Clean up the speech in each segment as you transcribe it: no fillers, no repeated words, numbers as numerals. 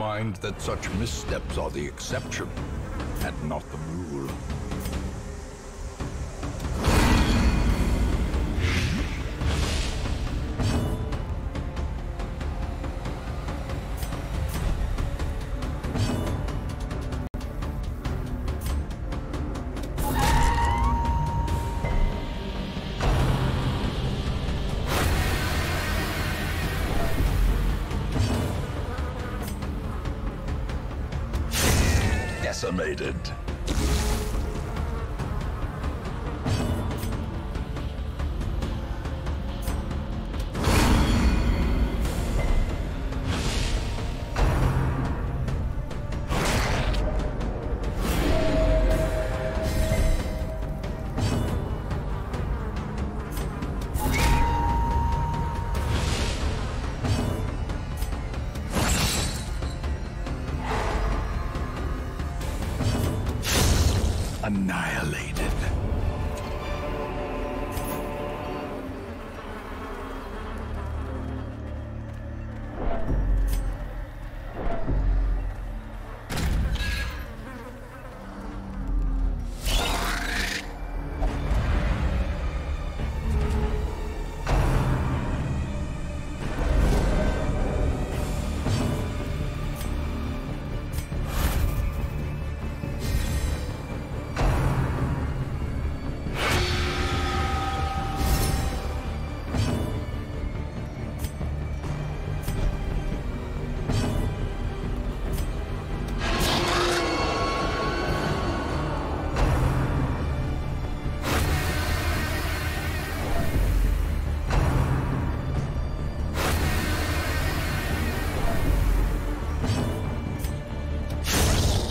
mind that such missteps are the exception and not the rule. Decimated. Annihilated.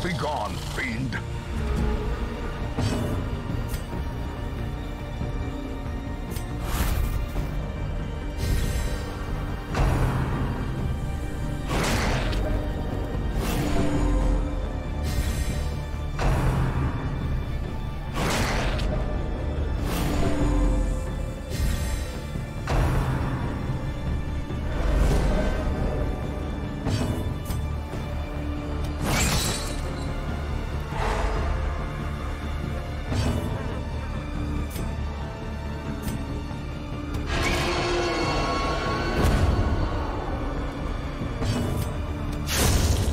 Begone, fiend!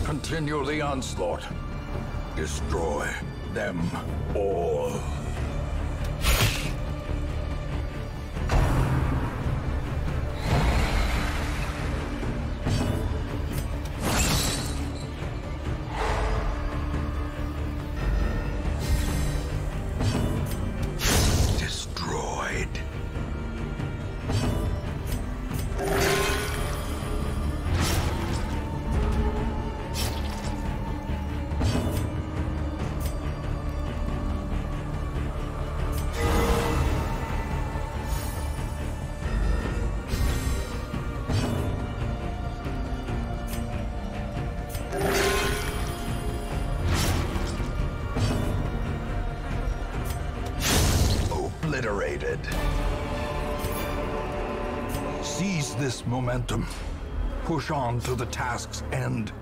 Continue the onslaught. Destroy them all. Destroyed. Obliterated. Seize this momentum. Push on to the task's end.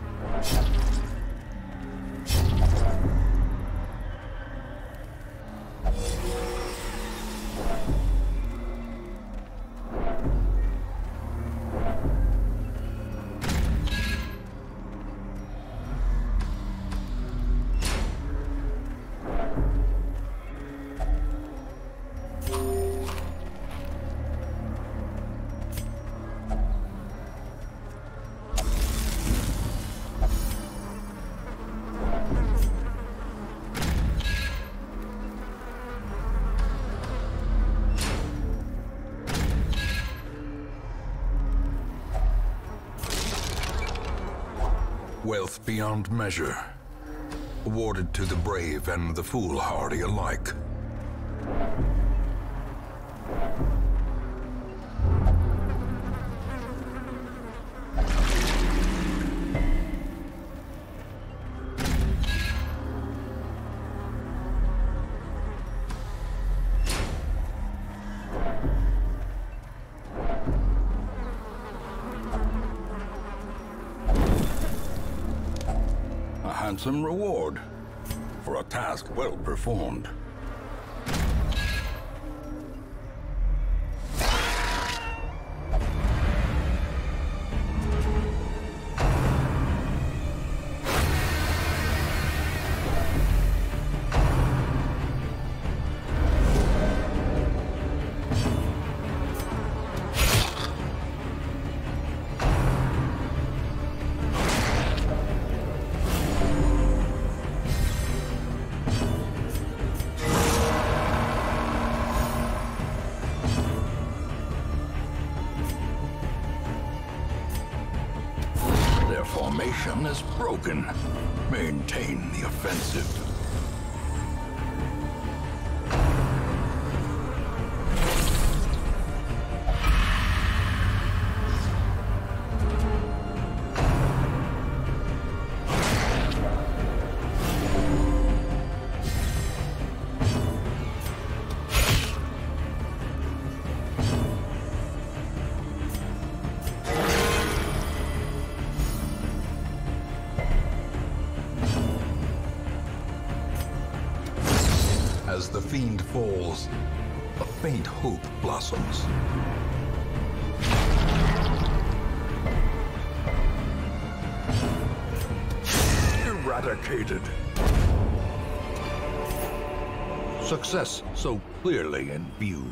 Wealth beyond measure, awarded to the brave and the foolhardy alike. handsome reward for a task well performed. Formation is broken. Maintain the offensive. As the fiend falls, a faint hope blossoms. Eradicated. Success so clearly in view.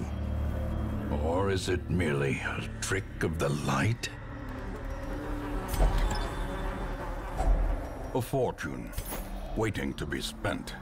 Or is it merely a trick of the light? A fortune waiting to be spent.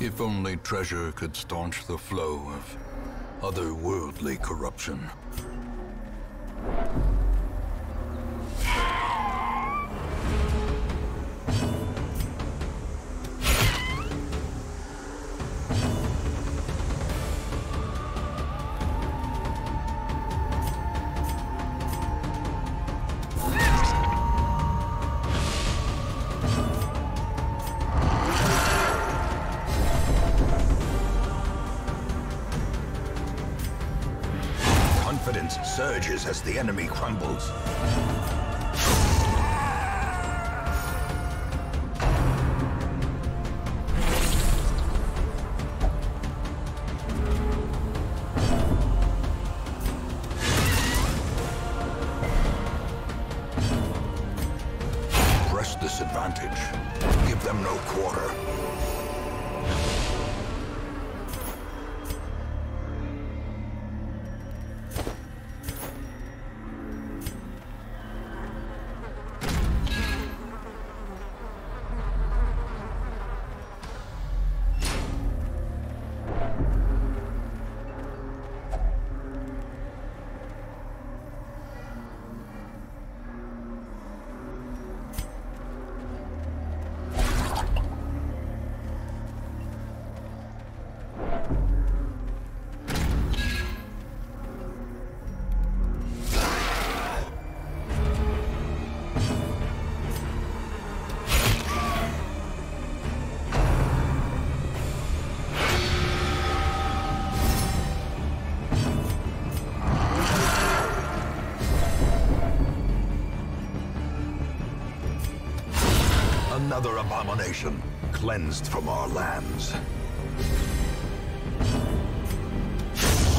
If only treasure could staunch the flow of otherworldly corruption. Confidence surges as the enemy crumbles. Press this advantage. Give them no quarter. Another abomination cleansed from our lands.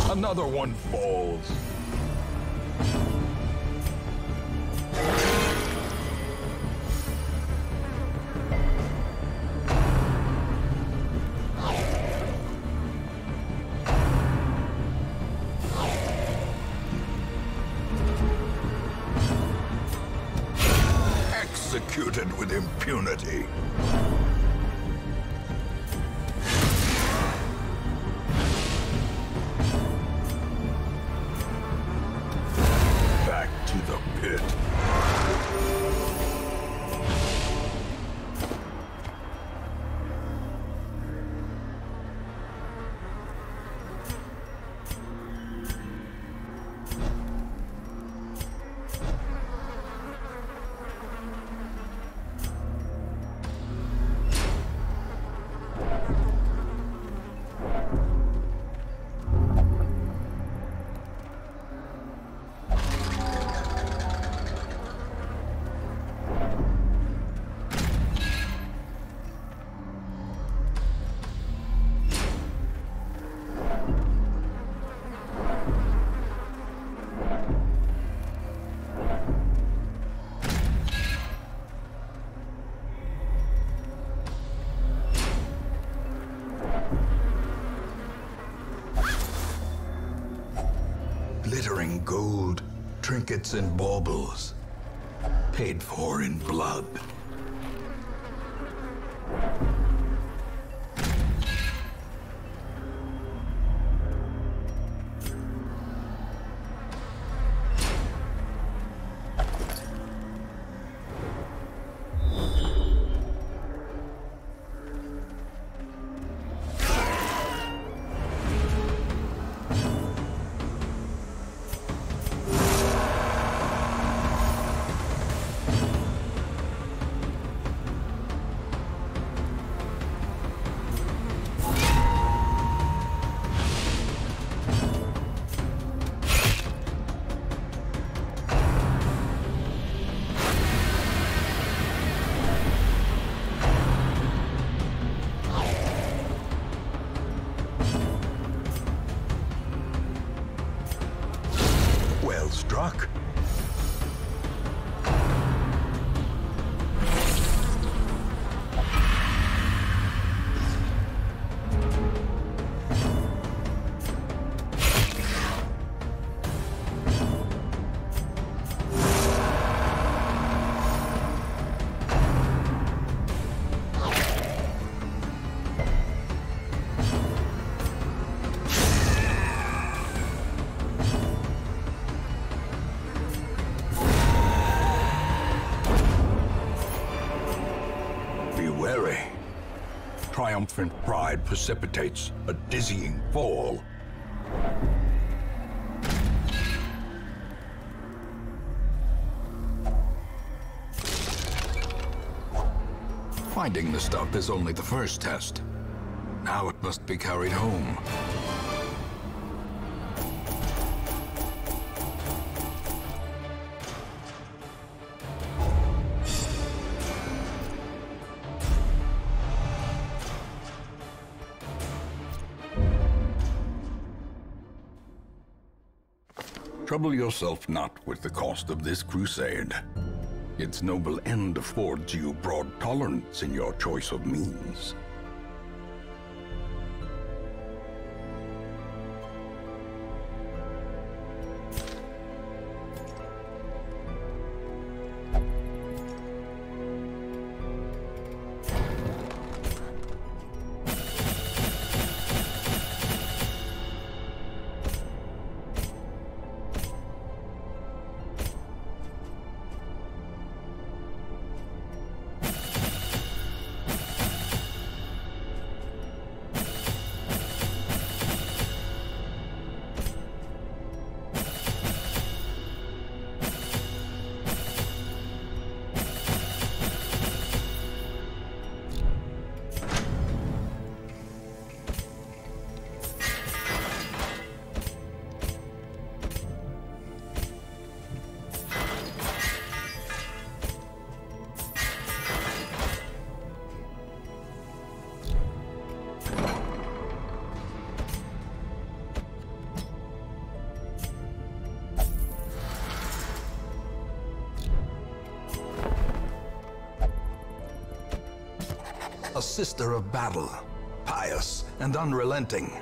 Another one falls. Executed with impunity. Back to the pit. glittering gold, trinkets and baubles, paid for in blood. Struck. Triumphant pride precipitates a dizzying fall. Finding the stuff is only the first test. Now it must be carried home. Trouble yourself not with the cost of this crusade. Its noble end affords you broad tolerance in your choice of means. A sister of battle, pious and unrelenting.